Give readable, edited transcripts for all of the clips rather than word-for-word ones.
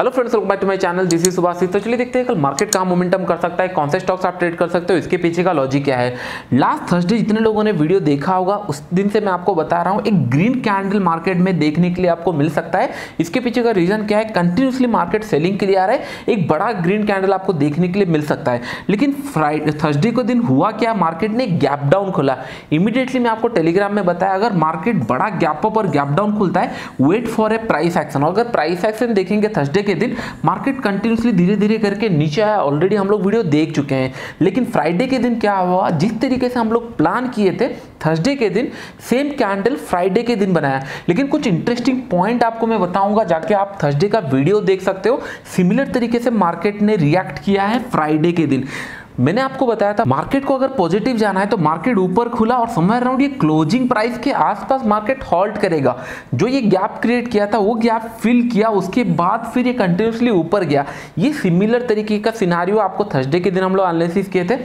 Hello friends, welcome back to my channel. This is Subhash. तो चलिए देखते हैं कल मार्केट कहाँ मोमेंटम कर सकता है, कौन से स्टॉक्स आप ट्रेड कर सकते हो, इसके पीछे का लॉजिक क्या है। लास्ट थर्सडे जितने लोगों ने वीडियो देखा होगा उस दिन से मैं आपको बता रहा हूँ एक ग्रीन कैंडल मार्केट में देखने के लिए आपको मिल सकता है। इसके पीछे का रीजन क्या है, कंटिन्यूसली मार्केट सेलिंग के लिए आ रहा है, एक बड़ा ग्रीन कैंडल आपको देखने के लिए मिल सकता है। लेकिन थर्सडे को दिन हुआ क्या, मार्केट ने गैप डाउन खोला। इमीडिएटली मैं आपको टेलीग्राम में बताया अगर मार्केट बड़ा गैप अप और गैप डाउन खुलता है wait for a price action. और अगर प्राइस एक्शन देखेंगे थर्सडे के दिन मार्केट कंटिन्यूसली धीरे धीरे करके नीचे आया, ऑलरेडी हम लोग वीडियो देख चुके हैं। लेकिन फ्राइडे के दिन क्या हुआ, जिस तरीके से हम लोग प्लान किए थे थर्सडे के दिन सेम कैंडल फ्राइडे के दिन बनाया। लेकिन कुछ इंटरेस्टिंग पॉइंट आपको मैं बताऊंगा, जाके आप थर्सडे का वीडियो देख सकते हो। सिमिलर तरीके से मार्केट ने रिएक्ट किया है फ्राइडे के दिन। मैंने आपको बताया था मार्केट को अगर पॉजिटिव जाना है तो मार्केट ऊपर खुला और समवेयर अराउंड ये क्लोजिंग प्राइस के आसपास मार्केट हॉल्ट करेगा। जो ये गैप क्रिएट किया था वो गैप फिल किया, उसके बाद फिर ये कंटिन्यूसली ऊपर गया। ये सिमिलर तरीके का सिनारियो आपको थर्सडे के दिन हम लोग एनालिसिस किए थे।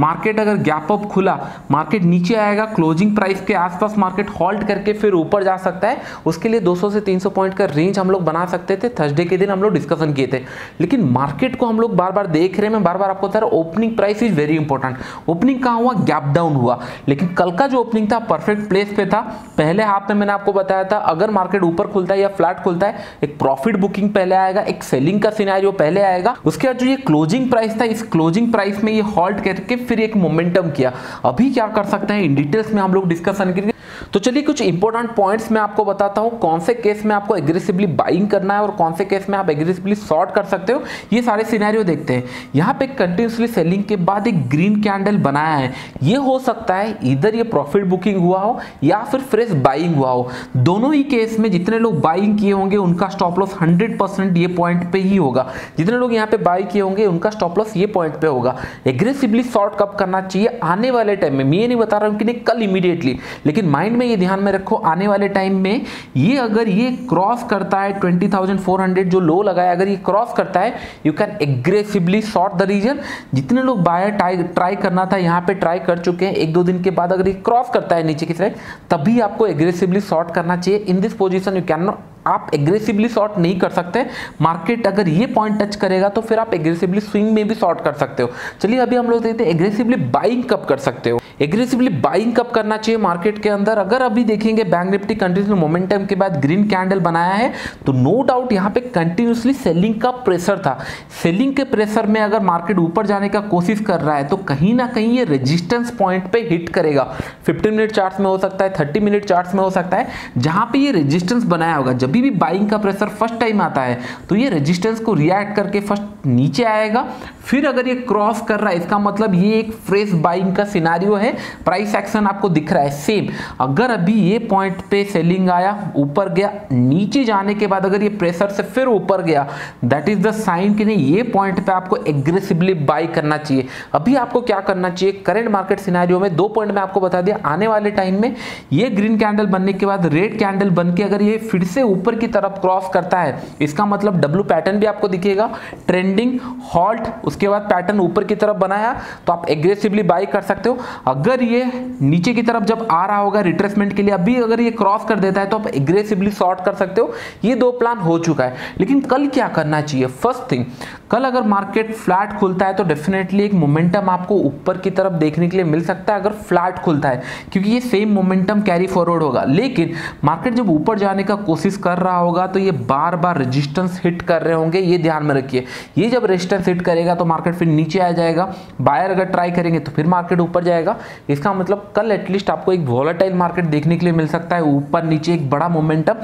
मार्केट अगर गैप अप खुला, मार्केट नीचे आएगा, क्लोजिंग प्राइस के आसपास मार्केट हॉल्ट करके फिर ऊपर जा सकता है। उसके लिए 200 से 300 पॉइंट का रेंज हम लोग बना सकते थे, थर्सडे के दिन हम लोग डिस्कशन किए थे। लेकिन मार्केट को हम लोग बार बार देख रहे हैं, मैं बार बार आपको बता रहा हूँ opening price is very important. Opening कहाँ हुआ, गैप डाउन हुआ। लेकिन कल का जो ओपनिंग था परफेक्ट प्लेस पे था। पहले हाफ में मैंने आपको बताया था अगर मार्केट ऊपर खुलता है या फ्लैट खुलता है एक प्रॉफिट बुकिंग पहले आएगा, एक सेलिंग का सिनेरियो पहले आएगा। उसके बाद जो ये क्लोजिंग प्राइस था, इस क्लोजिंग प्राइस में ये हॉल्ट करके फिर एक मोमेंटम किया। अभी क्या कर सकते हैं इन डिटेल्स में हम लोग डिस्कशन करेंगे। तो चलिए कुछ इंपॉर्टेंट पॉइंट्स मैं आपको बताता हूँ, कौन से केस में आपको एग्रेसिवली बाइंग करना है और कौन से केस में आप एग्रेसिवली शॉर्ट कर सकते हो, ये सारे सिनेरियो देखते हैं। यहाँ पे कंटिन्यूसली सेलिंग के बाद एक ग्रीन कैंडल बनाया है। ये हो सकता है इधर ये प्रॉफिट बुकिंग हुआ हो या फिर फ्रेश बाइंग हुआ हो। दोनों ही केस में जितने लोग बाइंग किए होंगे उनका स्टॉप लॉस 100% ये पॉइंट पे ही होगा। जितने लोग यहाँ पे बाई किए होंगे उनका स्टॉप लॉस ये पॉइंट पे होगा। एग्रेसिवली शॉर्ट कब करना चाहिए आने वाले टाइम में, मैं ये नहीं बता रहा हूँ कि नहीं कल इमीडिएटली, लेकिन माइंड में ये ध्यान में रखो आने वाले टाइम में ये अगर ये क्रॉस करता है 20,400 जो लो लगाया, अगर ये क्रॉस करता है you can aggressively short the reason. जितने लोग बायर ट्राई करना था यहाँ पे ट्राई कर चुके हैं। एक दो दिन के बाद अगर ये क्रॉस करता है नीचे की साइड तभी आपको एग्रेसिवली शॉर्ट करना चाहिए। In this position you can not, आप एग्रेसिवली शॉर्ट नहीं कर सकते। मार्केट अगर ये पॉइंट टच करेगा तो फिर आप एग्रेसिवली स्विंग में भी शॉर्ट कर सकते हो। चलिए अभी हम लोग देखते हैं एग्रेसिवली बाइंग कब कर सकते हो, एग्रेसिवली बाइंग कब करना चाहिए मार्केट के अंदर। अगर अभी देखेंगे बैंक निफ्टी कंटिन्यूसली मोमेंटम के बाद ग्रीन कैंडल बनाया है तो नो डाउट यहाँ पे कंटिन्यूसली सेलिंग का प्रेशर था। सेलिंग के प्रेशर में अगर मार्केट ऊपर जाने का कोशिश कर रहा है तो कहीं ना कहीं ये रेजिस्टेंस पॉइंट पे हिट करेगा। 15 मिनट चार्ट्स में हो सकता है, 30 मिनट चार्ट्स में हो सकता है, जहाँ पे ये रेजिस्टेंस बनाया होगा। जब भी बाइंग का प्रेशर फर्स्ट टाइम आता है तो ये रेजिस्टेंस को रिएक्ट करके फर्स्ट नीचे आएगा, फिर अगर ये क्रॉस कर रहा है इसका मतलब ये एक फ्रेश बाइंग का सिनेरियो है, प्राइस एक्शन आपको दिख रहा है। सेम अगर अभी ये पॉइंट पे सेलिंग आया, ऊपर गया, नीचे जाने के बाद अगर ये प्रेशर से फिर ऊपर गया दैट इज द साइन कि नहीं ये पॉइंट पे आपको एग्रेसिवली बाई करना चाहिए। अभी आपको क्या करना चाहिए करंट मार्केट सिनेरियो में, दो पॉइंट में आपको बता दिया। आने वाले टाइम में ये ग्रीन कैंडल बनने के बाद रेड कैंडल बन के अगर ये फिर से ऊपर की तरफ क्रॉस करता है इसका मतलब डब्ल्यू पैटर्न भी आपको दिखेगा, ट्रेंडिंग हॉल्ट, उसके बाद पैटर्न ऊपर की तरफ बनाया तो आप एग्रेसिवली बाई कर सकते हो। अगर ये नीचे की तरफ जब आ रहा होगा रिट्रेसमेंट के लिए, अभी अगर ये क्रॉस कर देता है तो आप एग्रेसिवली शॉर्ट कर सकते हो। ये दो प्लान हो चुका है। लेकिन कल क्या करना चाहिए, फर्स्ट थिंग कल अगर मार्केट फ्लैट खुलता है तो डेफिनेटली एक मोमेंटम आपको ऊपर की तरफ देखने के लिए मिल सकता है अगर फ्लैट खुलता है, क्योंकि ये सेम मोमेंटम कैरी फॉरवर्ड होगा। लेकिन मार्केट जब ऊपर जाने का कोशिश कर रहा होगा तो ये बार बार रेजिस्टेंस हिट कर रहे होंगे, ये ध्यान में रखिए। ये जब रेजिस्टेंस हिट करेगा तो मार्केट फिर नीचे आ जाएगा, बायर अगर ट्राई करेंगे तो फिर मार्केट ऊपर जाएगा। इसका मतलब कल एटलीस्ट आपको एक वॉलेटाइल मार्केट देखने के लिए मिल सकता है, ऊपर नीचे एक बड़ा मोमेंटम,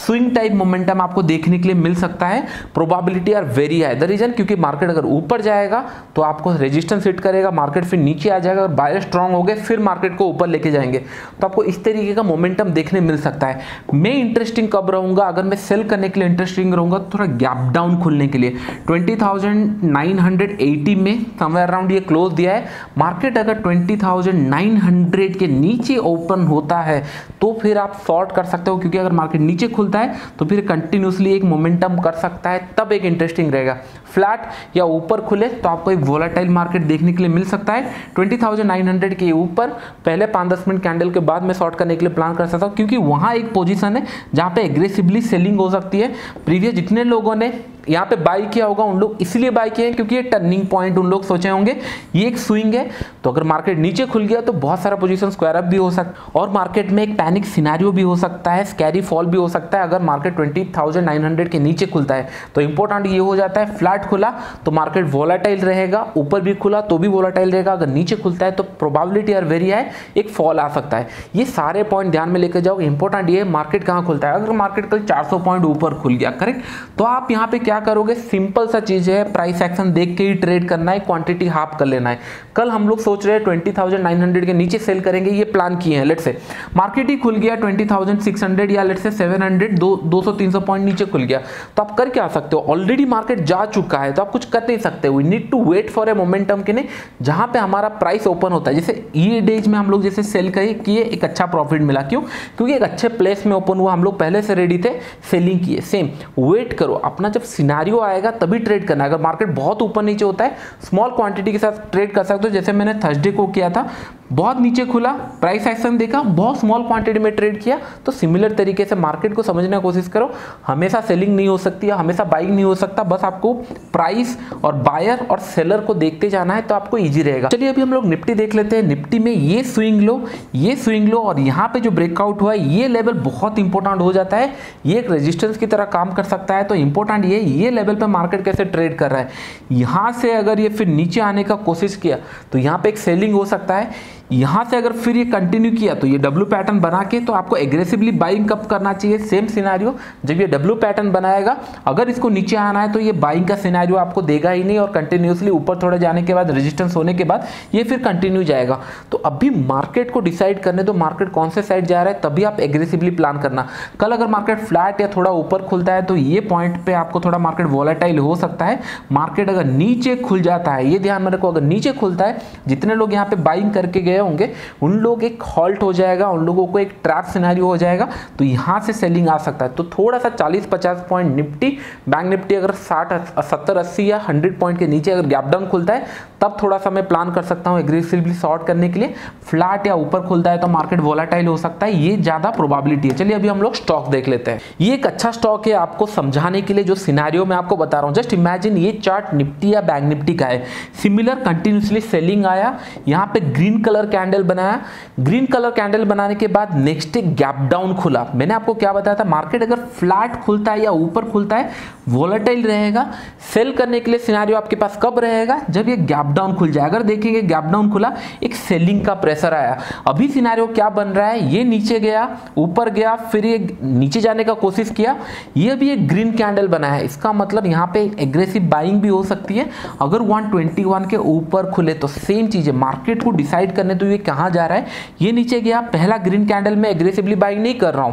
स्विंग टाइप मोमेंटम आपको देखने के लिए मिल सकता है। Probability are very high, the reason क्योंकि मार्केट अगर ऊपर जाएगा तो आपको रेजिस्टेंस हिट करेगा, मार्केट फिर नीचे आ जाएगा और बायर स्ट्रांग हो गए फिर मार्केट को ऊपर लेके जाएंगे। तो आपको इस तरीके का मोमेंटम देखने मिल सकता है। मैं इंटरेस्टिंग कब रहूंगा, अगर मैं सेल करने के लिए इंटरेस्टिंग रहूंगा थोड़ा गैप डाउन खुलने के लिए 20,980 में समवेयर अराउंड ये क्लोज दिया है। मार्केट अगर 20,900 के नीचे ओपन होता है तो फिर आप शॉर्ट कर सकते हो, क्योंकि अगर मार्केट नीचे खुलता है तो फिर कंटिन्यूसली एक मोमेंटम कर सकता है, तब एक इंटरेस्टिंग रहेगा। फ्लैट या ऊपर खुले तो आपको एक वोलेटाइल मार्केट देखने के लिए मिल सकता है। 20,900 के ऊपर पहले 5-10 मिनट कैंडल के बाद में शॉर्ट करने के लिए प्लान कर सकता हूँ, क्योंकि वहाँ एक पोजीशन है जहाँ पे एग्रेसिवली सेलिंग हो सकती है। प्रीवियस जितने लोगों ने यहाँ पे बाई किया होगा उन लोग, इसलिए बाई किए हैं क्योंकि ये टर्निंग पॉइंट उन लोग सोचे होंगे ये एक स्विंग है। तो अगर मार्केट नीचे खुल गया तो बहुत सारा पोजीशन स्क्वायर अप भी हो सकता और मार्केट में एक पैनिक सिनेरियो भी हो सकता है, स्कैरी फॉल भी हो सकता है। अगर मार्केट 20,900 के नीचे खुलता है तो इंपॉर्टेंट ये हो जाता है, फ्लैट खुला तो मार्केट वोलाटाइल रहेगा, ऊपर भी खुला तो भी वोलाटाइल रहेगा, अगर नीचे खुलता है तो प्रोबेबिलिटी आर वेरी हाई, एक फॉल आ सकता है। ये सारे पॉइंट ध्यान में लेकर जाओ। इंपॉर्टेंट ये मार्केट कहाँ खुलता है, अगर मार्केट कल 400 पॉइंट ऊपर खुल गया, करेक्ट, तो आप यहाँ पे क्या करोगे, सिंपल सा चीज है, प्राइस एक्शन देख के ही ट्रेड करना है, क्वांटिटी हाफ कर लेना है। कल हम लोग सोच रहे हैं 20,900 के नीचे सेल करेंगे, ये प्लान किए हैं, लेट्स से मार्केट ही खुल गया 20,600 या लेट्स से 700, 200-300 पॉइंट नीचे खुल गया तो आप कर क्या सकते हो, ऑलरेडी मार्केट जा चुका है तो आप कुछ कर नहीं सकते। We need to wait for a momentum के लिए जहां पे हमारा प्राइस ओपन होता है। जैसे ये डेज में हम लोग जैसे सेल किए, एक अच्छा प्रॉफिट मिला, क्यों, क्योंकि एक अच्छे प्लेस में ओपन हुआ, हम लोग पहले से रेडी थे, सेलिंग किए। सेम वेट करो, अपना जब सिनेरियो आएगा तभी ट्रेड करना। अगर मार्केट बहुत ऊपर नीचे होता है स्मॉल क्वांटिटी के साथ ट्रेड कर सकते हो, जैसे मैंने थर्सडे को किया था, बहुत नीचे खुला, प्राइस एक्शन देखा, बहुत स्मॉल क्वांटिटी में ट्रेड किया। तो सिमिलर तरीके से मार्केट को समझने की कोशिश करो। हमेशा सेलिंग नहीं हो सकती है, हमेशा बाइंग नहीं हो सकता, बस आपको प्राइस और बायर और सेलर को देखते जाना है तो आपको ईजी रहेगा। चलिए अभी हम लोग निफ्टी देख लेते हैं। निफ्टी में ये स्विंग लो, ये स्विंग लो और यहाँ पे जो ब्रेकआउट हुआ है ये लेवल बहुत इंपॉर्टेंट हो जाता है, ये एक रेजिस्टेंस की तरह काम कर सकता है। तो इंपॉर्टेंट ये लेवल पे मार्केट कैसे ट्रेड कर रहा है, यहाँ से अगर ये फिर नीचे आने का कोशिश किया तो यहाँ पे एक सेलिंग हो सकता है, यहाँ से अगर फिर ये कंटिन्यू किया तो ये डब्ल्यू पैटर्न बना के तो आपको एग्रेसिवली बाइंग कब करना चाहिए, सेम सिनेरियो। जब ये डब्ल्यू पैटर्न बनाएगा अगर इसको नीचे आना है तो ये बाइंग का सिनेरियो आपको देगा ही नहीं और कंटिन्यूसली ऊपर थोड़ा जाने के बाद, रेजिस्टेंस होने के बाद ये फिर कंटिन्यू जाएगा। तो अभी मार्केट को डिसाइड करने दो, मार्केट कौन से साइड जा रहा है, तभी आप एग्रेसिवली प्लान करना। कल अगर मार्केट फ्लैट या थोड़ा ऊपर खुलता है तो ये पॉइंट पर आपको थोड़ा मार्केट वॉलेटाइल हो सकता है। मार्केट अगर नीचे खुल जाता है, ये ध्यान में रखो, अगर नीचे खुलता है जितने लोग यहाँ पर बाइंग करके होंगे उन लोग एक हॉल्ट हो जाएगा, उन लोगों को एक ट्रैप सिनेरियो हो जाएगा, तो यहां से सेलिंग आ सकता है। तो थोड़ा सा 40-50 पॉइंट निफ्टी, बैंक निफ्टी अगर 60, 70, 80 या 100 पॉइंट के नीचे अगर गैप डाउन खुलता है तब थोड़ा सा मैं प्लान कर सकता हूं एग्रेसिवली शॉर्ट करने के लिए। फ्लैट या ऊपर खुलता है तो मार्केट वोलाटाइल हो सकता है, ये ज्यादा प्रोबेबिलिटी है। चलिए अभी हम लोग स्टॉक देख लेते हैं। ये एक अच्छा स्टॉक है आपको समझाने के लिए, जो सिनेरियो मैं आपको बता रहा हूं। जस्ट इमेजिन ये चार्ट निफ्टी या बैंक निफ्टी का है, सिमिलर कंटिन्यूसली सेलिंग आया, यहां पे ग्रीन कलर कैंडल बनाया, ग्रीन कलर कैंडल बनाने के बाद नेक्स्ट डे गैप डाउन खुला। मैंने आपको क्या बताया था, मार्केट अगर फ्लैट खुलता है या ऊपर खुलता है वोलेटाइल रहेगा, सेल करने के लिए सिनेरियो आपके पास कब रहेगा, जब ये गैप डाउन खुल जाए। अगर देखेंगे गैप डाउन खुला, एक सेलिंग का प्रेशर आया। अभी सिनेरियो क्या बन रहा है, ये नीचे गया, ऊपर गया, फिर ये नीचे जाने का कोशिश किया, ये भी एक ग्रीन कैंडल बनाया है, इसका मतलब यहाँ पे एग्रेसिव बाइंग भी हो सकती है अगर 121 के ऊपर खुले। तो सेम चीज है, मार्केट को डिसाइड करने तो ये कहां जा रहा है, ये नीचे गया, पहला ग्रीन कैंडल में एग्रेसिवली बाइंग नहीं कर रहा हूं,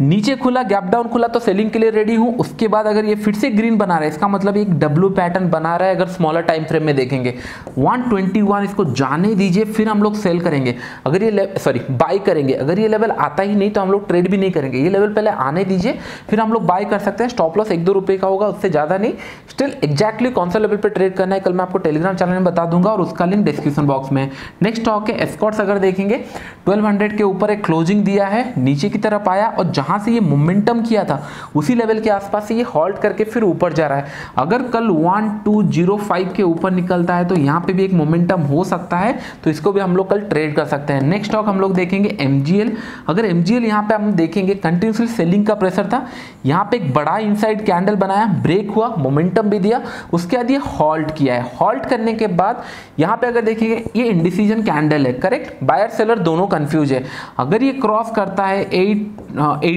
नीचे खुला, गैप डाउन खुला तो सेलिंग के लिए रेडी हूं। उसके बाद अगर ये फिर से ग्रीन बना रहा है, इसका मतलब एक डब्ल्यू पैटर्न बना रहा है। अगर स्मॉलर टाइम फ्रेम में देखेंगे 121, इसको जाने दीजिए, फिर हम लोग सेल करेंगे, अगर ये सॉरी बाई करेंगे। अगर ये लेवल आता ही नहीं तो हम लोग ट्रेड भी नहीं करेंगे, ये लेवल पहले आने दीजिए फिर हम लोग बाई कर सकते हैं। स्टॉप लॉस 1-2 रुपये का होगा, उससे ज़्यादा नहीं। स्टिल एग्जैक्टली कौन सा लेवल पर ट्रेड करना है कल मैं आपको टेलीग्राम चैनल में बता दूंगा और उसका लिंक डिस्क्रिप्शन बॉक्स में। नेक्स्ट स्टॉक है एस्कॉर्ट्स। अगर देखेंगे 1200 के ऊपर एक क्लोजिंग दिया है, नीचे की तरफ आया और यहाँ से ये मोमेंटम किया था उसी लेवल के आसपास से ये हॉल्ट करके फिर ऊपर जा रहा है। अगर कल 1205 के ऊपर निकलता है तो यहाँ पे भी एक मोमेंटम हो सकता है, तो इसको भी हम लोग कल ट्रेड कर सकते हैं। नेक्स्ट स्टॉक हम लोग देखेंगे MGL। अगर MGL यहाँ पे हम देखेंगे कंटिन्यूसली सेलिंग का प्रेशर था, यहाँ पे एक बड़ा इनसाइड कैंडल बनाया, ब्रेक हुआ, मोमेंटम भी दिया, उसके बाद ये हॉल्ट किया है। हॉल्ट करने के बाद यहाँ पे अगर देखेंगे ये इंडिसीजन कैंडल है, करेक्ट, बायर सेलर दोनों कंफ्यूज है। अगर ये क्रॉस करता है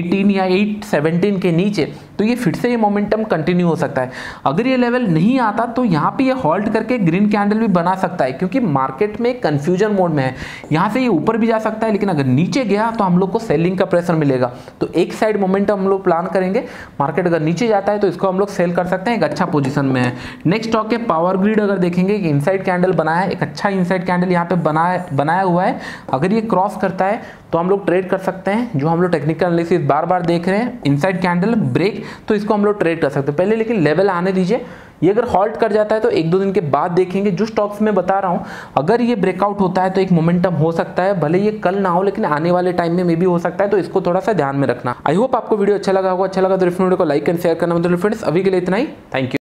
818 या 817 के नीचे तो ये फिर से ये मोमेंटम कंटिन्यू हो सकता है। अगर ये लेवल नहीं आता तो यहाँ पे ये हॉल्ट करके ग्रीन कैंडल भी बना सकता है, क्योंकि मार्केट में कंफ्यूजन मोड में है, यहाँ से ये ऊपर भी जा सकता है, लेकिन अगर नीचे गया तो हम लोग को सेलिंग का प्रेशर मिलेगा। तो एक साइड मोमेंटम हम लोग प्लान करेंगे, मार्केट अगर नीचे जाता है तो इसको हम लोग सेल कर सकते हैं, एक अच्छा पोजिशन में है। नेक्स्ट स्टॉक है पावर ग्रिड। अगर देखेंगे एक इनसाइड कैंडल बनाया है, एक अच्छा इनसाइड कैंडल यहाँ पे बनाया हुआ है, अगर ये क्रॉस करता है तो हम लोग ट्रेड कर सकते हैं, जो हम लोग टेक्निकल एनालिसिस बार बार देख रहे हैं। इनसाइड कैंडल ब्रेक, तो इसको हम लोग ट्रेड कर सकते हैं। पहले लेकिन लेवल आने दीजिए, ये अगर हॉल्ट कर जाता है तो एक दो दिन के बाद देखेंगे। जो स्टॉक्स मैं बता रहा हूँ अगर ये ब्रेकआउट होता है तो एक मोमेंटम हो सकता है, भले ये कल ना हो लेकिन आने वाले टाइम में मे भी हो सकता है, तो इसको थोड़ा सा ध्यान में रखना। आई होप आपको वीडियो अच्छा लगा होगा, अच्छा लगा तो फ्रेंड को लाइक एंड शेयर करना। मतलब फ्रेंड्स अभी के लिए इतना ही, थैंक यू।